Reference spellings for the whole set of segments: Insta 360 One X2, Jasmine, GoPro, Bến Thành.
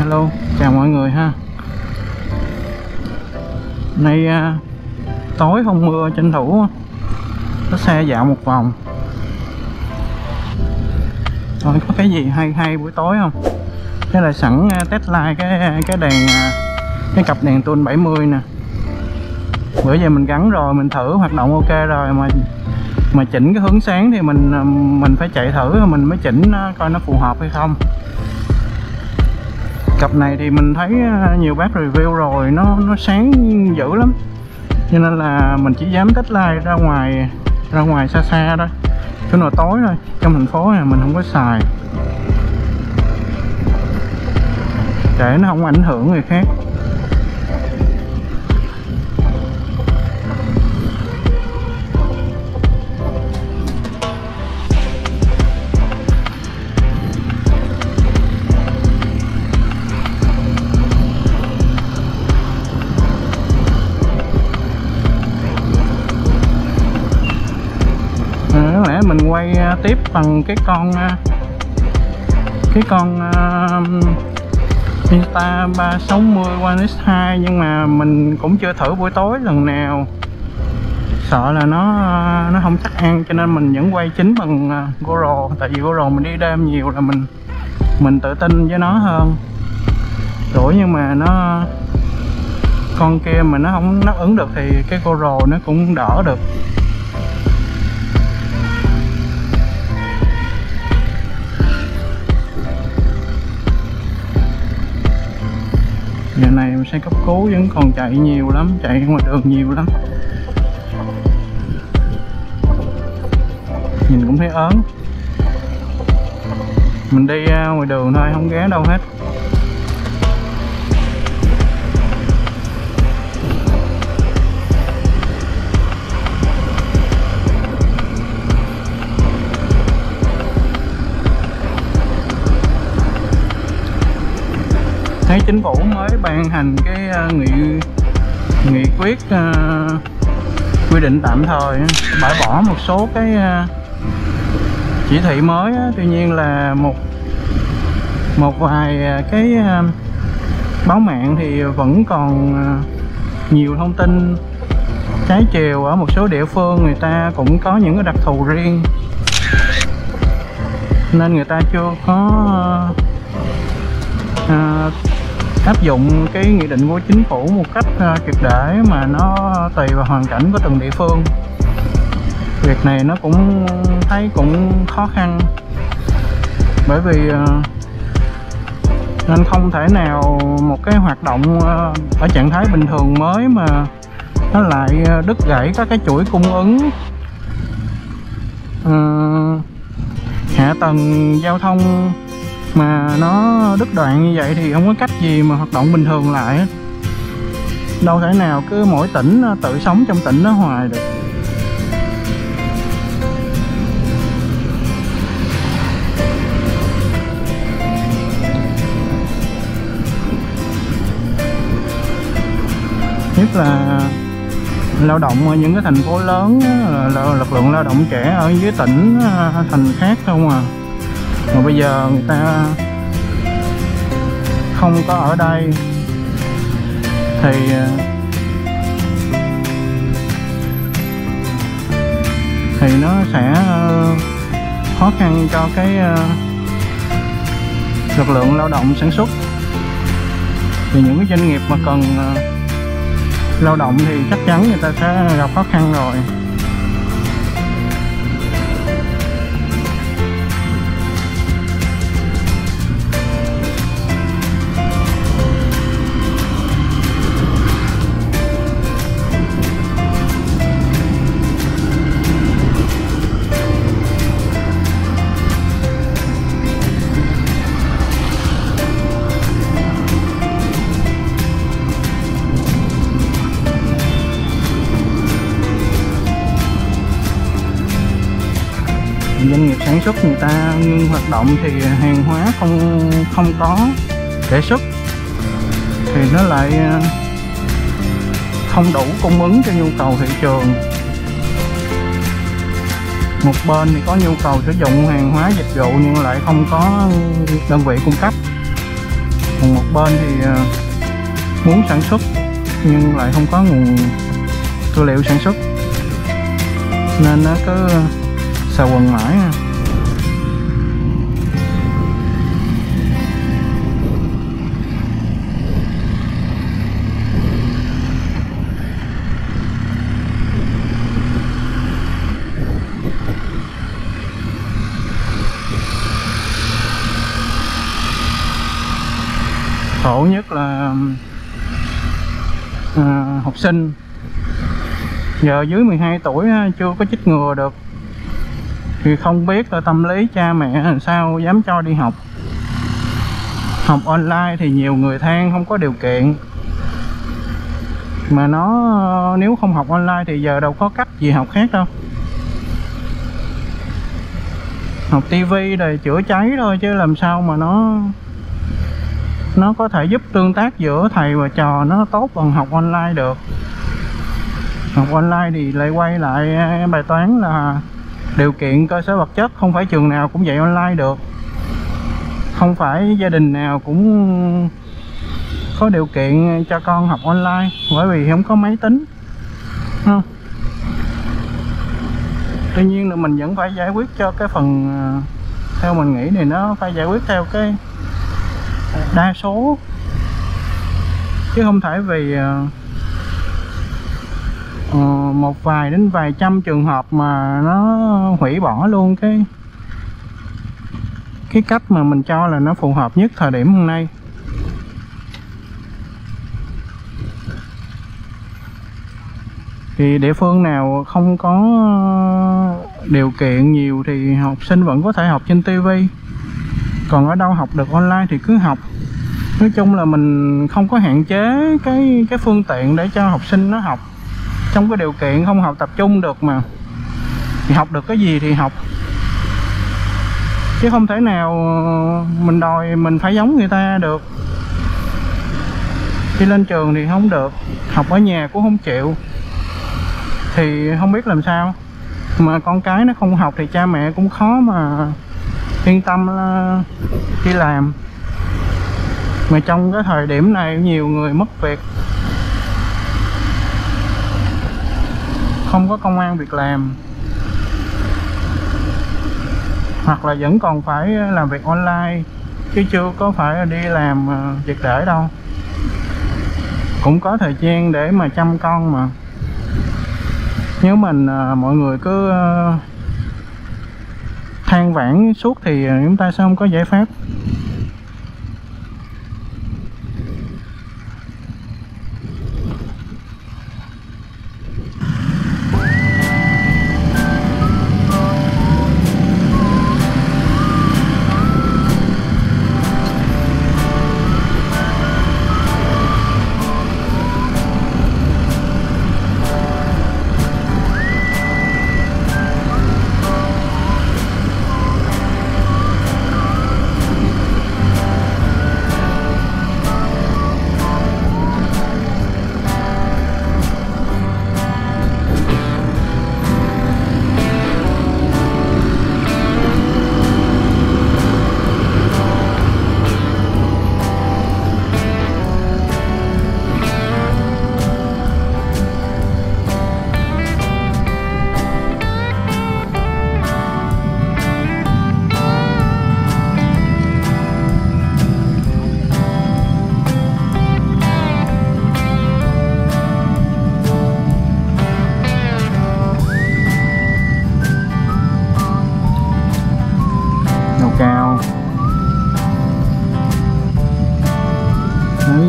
Hello, chào mọi người ha. Nay tối không mưa, tranh thủ có xe dạo một vòng. Rồi có cái gì hay hay buổi tối không? Thế là sẵn test like cái cặp đèn tuôn 70 nè. Bữa giờ mình gắn rồi, mình thử hoạt động ok rồi, mà chỉnh cái hướng sáng thì mình phải chạy thử mình mới chỉnh coi nó phù hợp hay không. Cặp này thì mình thấy nhiều bác review rồi, nó sáng dữ lắm, cho nên là mình chỉ dám test like ra ngoài xa thôi, chỗ nào tối thôi. Trong thành phố này mình không có xài để nó không ảnh hưởng người khác. Mình quay tiếp bằng cái con Insta 360 One X2, nhưng mà mình cũng chưa thử buổi tối lần nào, sợ là nó không chắc ăn, cho nên mình vẫn quay chính bằng GoPro. Tại vì GoPro mình đi đêm nhiều là mình tự tin với nó hơn. Rồi nhưng mà con kia mà nó không đáp ứng được thì cái GoPro nó cũng đỡ được. Giờ này xe cấp cứu vẫn còn chạy nhiều lắm, chạy ngoài đường nhiều lắm, nhìn cũng thấy ớn. Mình đi ngoài đường thôi, không ghé đâu hết. Thấy chính phủ mới ban hành cái nghị quyết quy định tạm thời bãi bỏ một số cái chỉ thị mới. Tuy nhiên là một vài cái báo mạng thì vẫn còn nhiều thông tin trái chiều. Ở một số địa phương người ta cũng có những cái đặc thù riêng nên người ta chưa có áp dụng cái nghị định của chính phủ một cách triệt để, mà nó tùy vào hoàn cảnh của từng địa phương. Việc này nó cũng thấy cũng khó khăn, bởi vì nên không thể nào một cái hoạt động ở trạng thái bình thường mới mà nó lại đứt gãy các cái chuỗi cung ứng, hạ tầng giao thông mà nó đứt đoạn như vậy thì không có cách gì mà hoạt động bình thường lại. Đâu thể nào cứ mỗi tỉnh tự sống trong tỉnh nó hoài được. Nhất là lao động ở những cái thành phố lớn, lực lượng lao động trẻ ở dưới tỉnh thành khác không à. Mà bây giờ người ta không có ở đây thì nó sẽ khó khăn cho cái lực lượng lao động sản xuất. Thì những cái doanh nghiệp mà cần lao động thì chắc chắn người ta sẽ gặp khó khăn rồi. Doanh nghiệp sản xuất người ta ngưng hoạt động thì hàng hóa không có để xuất, thì nó lại không đủ cung ứng cho nhu cầu thị trường. Một bên thì có nhu cầu sử dụng hàng hóa dịch vụ nhưng lại không có đơn vị cung cấp, còn một bên thì muốn sản xuất nhưng lại không có nguồn tư liệu sản xuất nên nó cứ xà quần mãi. Khổ nhất là học sinh giờ dưới 12 tuổi chưa có chích ngừa được thì không biết là tâm lý cha mẹ làm sao dám cho đi học. Học online thì nhiều người than không có điều kiện, mà nó nếu không học online thì giờ đâu có cách gì học khác đâu. Học tivi rồi chữa cháy thôi chứ làm sao mà nó có thể giúp tương tác giữa thầy và trò nó tốt bằng học online được. Học online thì lại quay lại bài toán là điều kiện cơ sở vật chất, không phải trường nào cũng dạy online được, không phải gia đình nào cũng có điều kiện cho con học online, bởi vì không có máy tính. Tuy nhiên là mình vẫn phải giải quyết cho cái phần, theo mình nghĩ thì nó phải giải quyết theo cái đa số, chứ không thể vì một vài đến vài trăm trường hợp mà nó hủy bỏ luôn cái cách mà mình cho là nó phù hợp nhất thời điểm hôm nay. Thì địa phương nào không có điều kiện nhiều thì học sinh vẫn có thể học trên tivi, còn ở đâu học được online thì cứ học. Nói chung là mình không có hạn chế cái phương tiện để cho học sinh nó học trong cái điều kiện không học tập trung được, mà thì học được cái gì thì học, chứ không thể nào mình đòi mình phải giống người ta được. Khi lên trường thì không được, học ở nhà cũng không chịu thì không biết làm sao. Mà con cái nó không học thì cha mẹ cũng khó mà yên tâm đi làm. Mà trong cái thời điểm này nhiều người mất việc, không có công ăn việc làm, hoặc là vẫn còn phải làm việc online chứ chưa có phải đi làm việc để đâu, cũng có thời gian để mà chăm con. Mà nếu mình mọi người cứ than vãn suốt thì chúng ta sẽ không có giải pháp.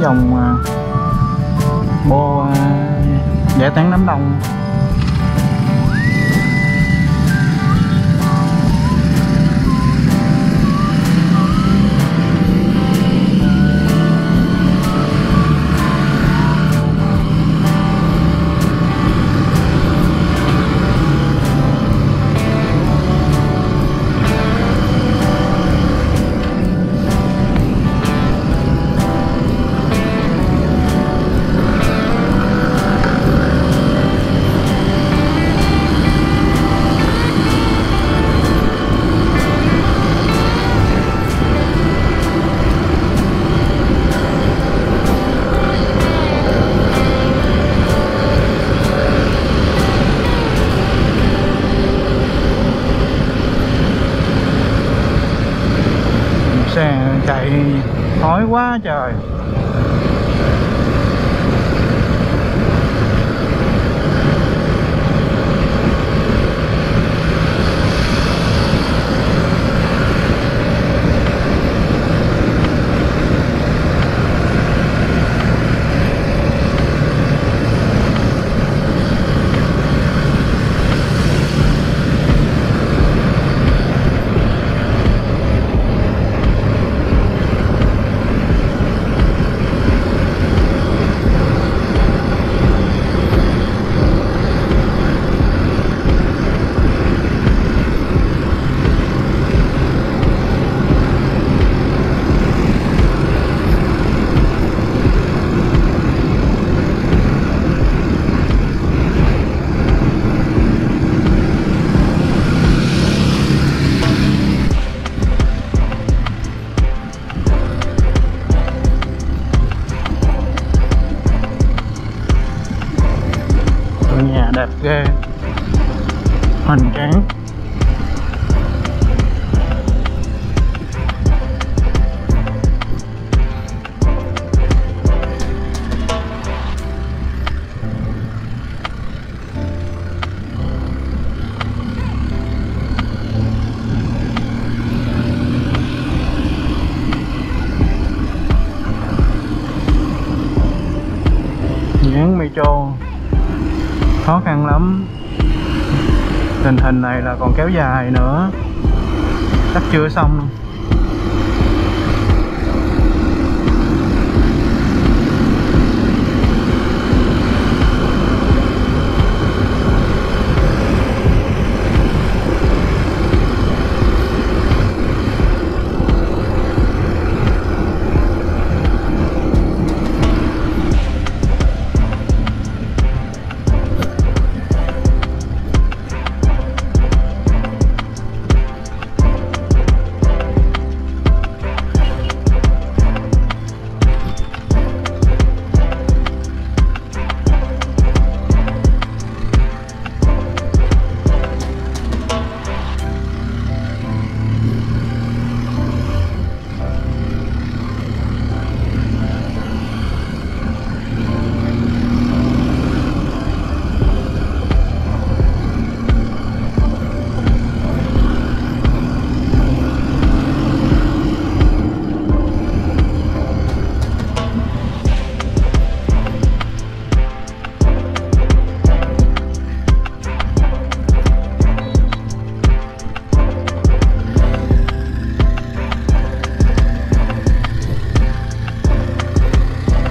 Dòng bô giải tán đám đông. Khói quá trời. Đẹp ghê, hoành tráng. Dán metro khó khăn lắm, tình hình này là còn kéo dài nữa, chắc chưa xong đâu.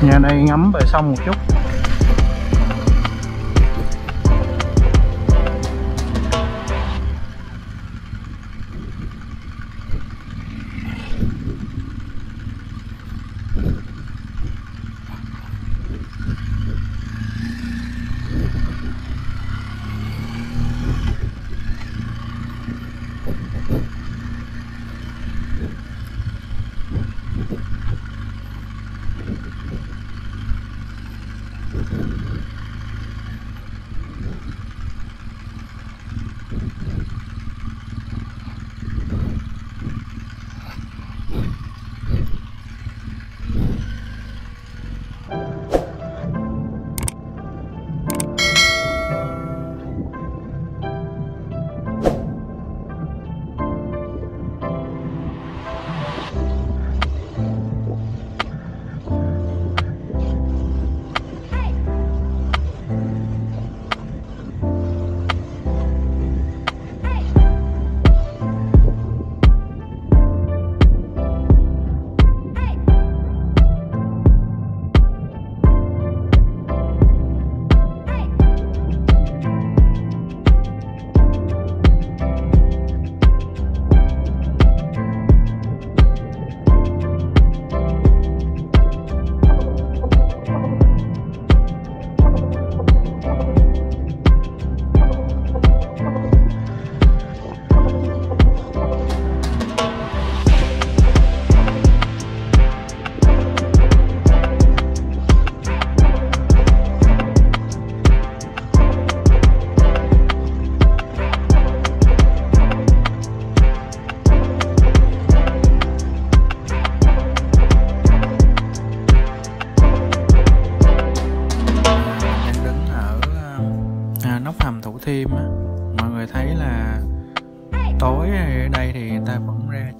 Nhà đây ngắm bờ sông một chút.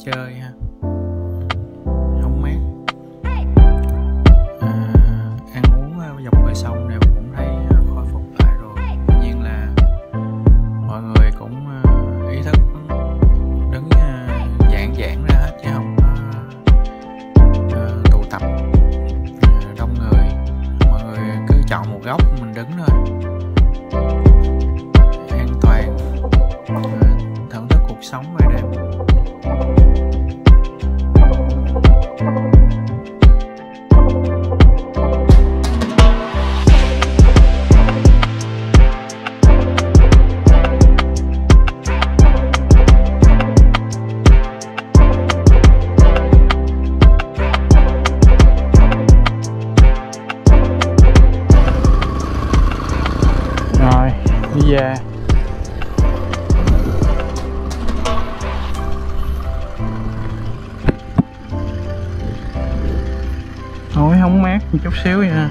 chơi ha, không mát. Ăn uống dọc bờ sông này cũng thấy khôi phục lại rồi. Tuy nhiên là mọi người cũng ý thức đứng giãn giãn ra hết chứ không tụ tập đông người. Mọi người cứ chọn một góc mình đứng thôi, an toàn, thưởng thức cuộc sống về đêm. Yeah. Ôi không mát một chút xíu vậy ha.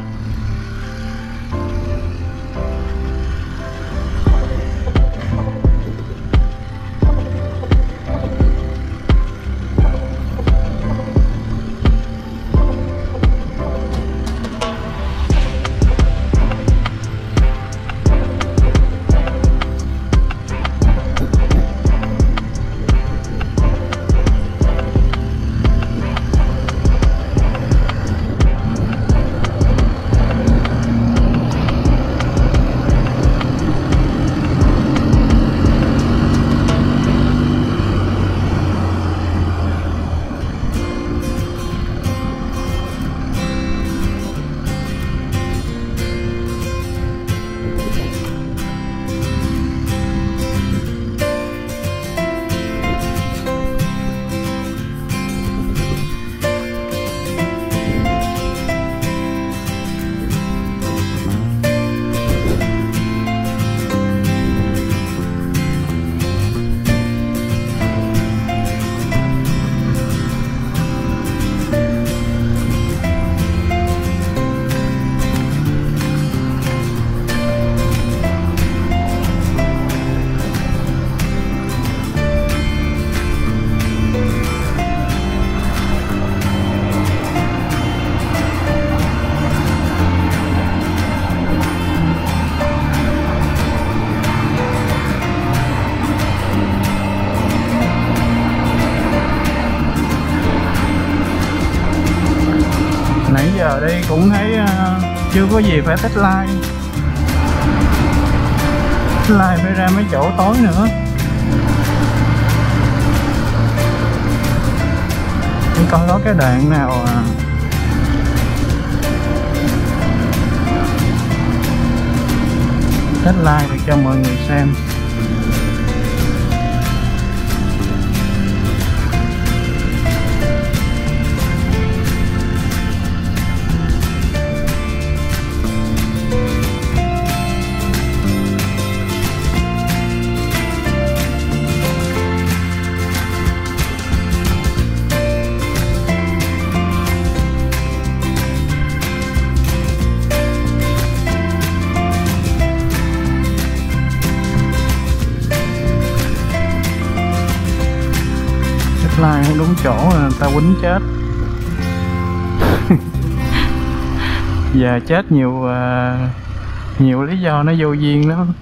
Giờ đây cũng thấy chưa có gì phải tích like phải ra mấy chỗ tối nữa. Để coi có cái đoạn nào tích like để cho mọi người xem. Like không đúng chỗ người ta quýnh chết. Giờ chết nhiều lý do nó vô duyên lắm.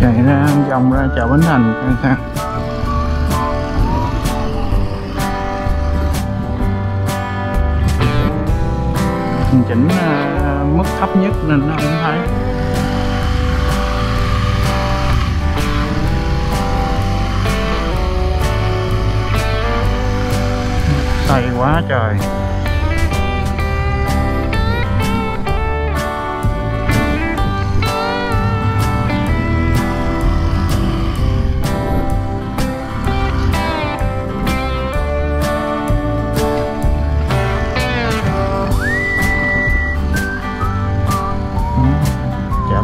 Chạy ra vòng ra chợ Bến Thành coi sao. Mình chỉnh mức thấp nhất nên nó không thấy. Say quá trời.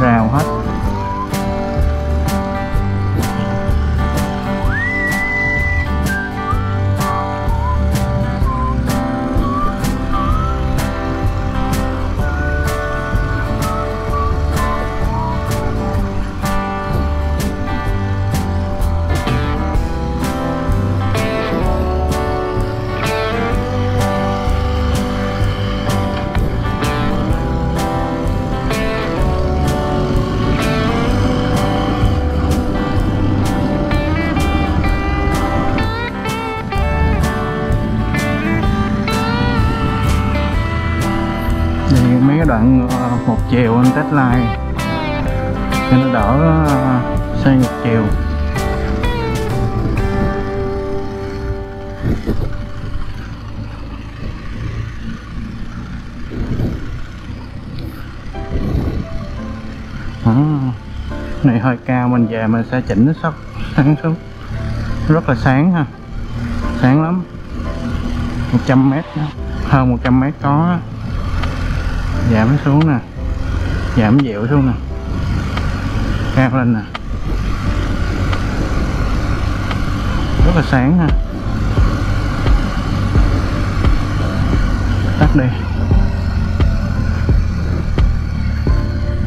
rào hết. Mấy cái đoạn một chiều anh test like cho nó đỡ xe ngược chiều. Này hơi cao, mình về mình sẽ chỉnh nó sắp sáng xuống. Rất là sáng ha, sáng lắm. 100 mét, hơn 100 mét có. Giảm xuống nè, giảm dịu xuống nè, cao lên nè, rất là sáng ha. Tắt đi,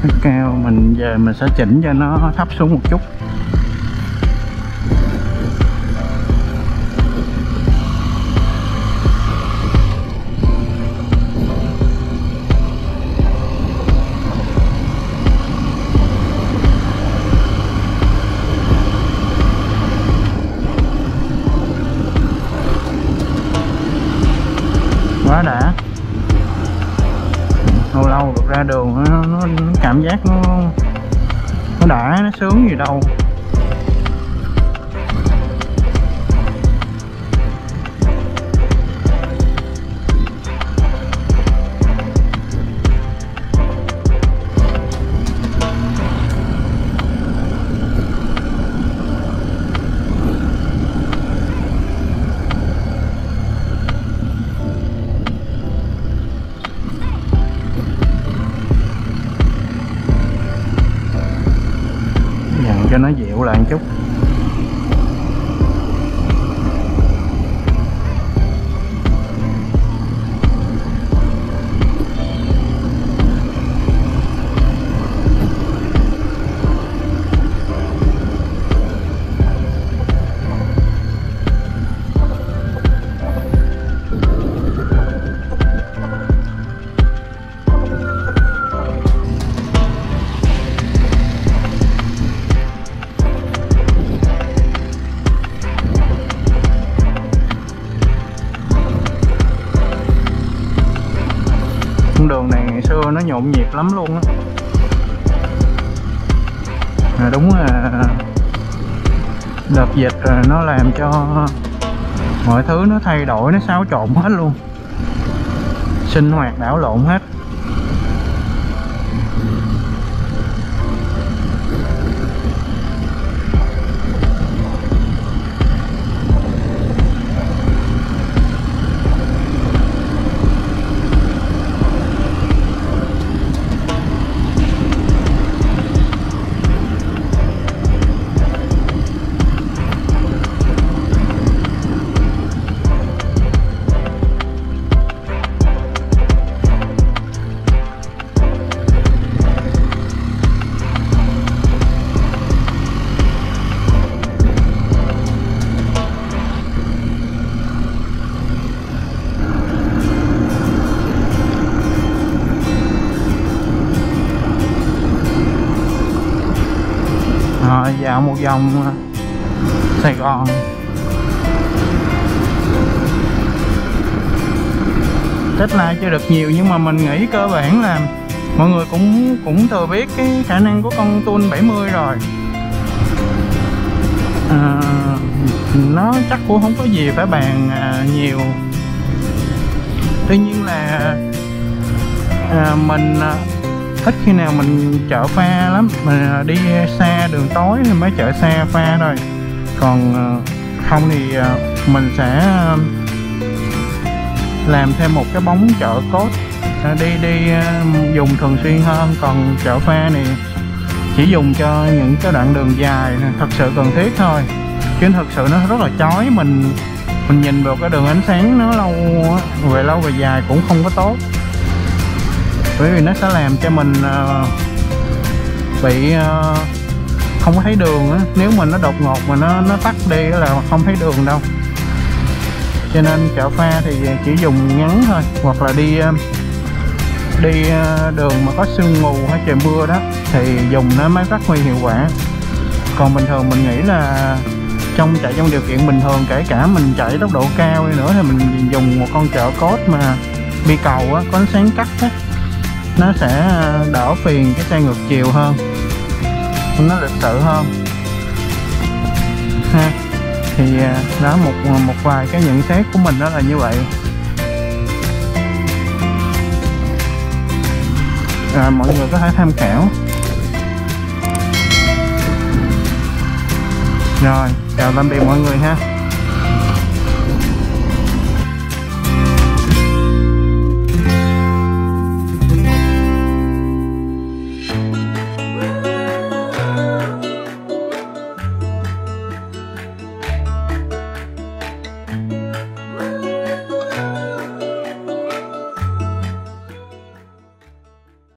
nó cao mình về mình sẽ chỉnh cho nó thấp xuống một chút. Quá đã, lâu lâu được ra đường nó cảm giác nó đã, nó sướng gì đâu. Cho nó dịu lại một chút. Đường này ngày xưa nó nhộn nhịp lắm luôn á, đúng là đợt dịch rồi nó làm cho mọi thứ nó thay đổi, nó xáo trộn hết luôn, sinh hoạt đảo lộn hết. Dạo một vòng Sài Gòn. Test like chưa được nhiều nhưng mà mình nghĩ cơ bản là mọi người cũng thừa biết cái khả năng của con Tun 70 rồi. Nó chắc cũng không có gì phải bàn nhiều. Tuy nhiên là mình ít khi nào mình chở pha lắm, mình đi xa đường tối thì mới chở xa pha thôi, còn không thì mình sẽ làm thêm một cái bóng chợ cốt đi dùng thường xuyên hơn. Còn chợ pha này chỉ dùng cho những cái đoạn đường dài thật sự cần thiết thôi, chứ thật sự nó rất là chói, mình nhìn vào cái đường ánh sáng nó lâu về dài cũng không có tốt, bởi vì nó sẽ làm cho mình bị không có thấy đường á. Nếu mình nó đột ngột mà nó tắt đi là không thấy đường đâu. Cho nên chợ pha thì chỉ dùng ngắn thôi, hoặc là đi đường mà có sương mù hay trời mưa đó thì dùng nó mới phát huy hiệu quả. Còn bình thường mình nghĩ là trong điều kiện bình thường, kể cả mình chạy tốc độ cao đi nữa, thì mình dùng một con chợ cốt mà bi cầu á, có ánh sáng cắt á, nó sẽ đỡ phiền cái xe ngược chiều hơn, nó lịch sự hơn ha. Thì đó, một vài cái nhận xét của mình đó là như vậy. Mọi người có thể tham khảo. Rồi, chào tạm biệt mọi người ha.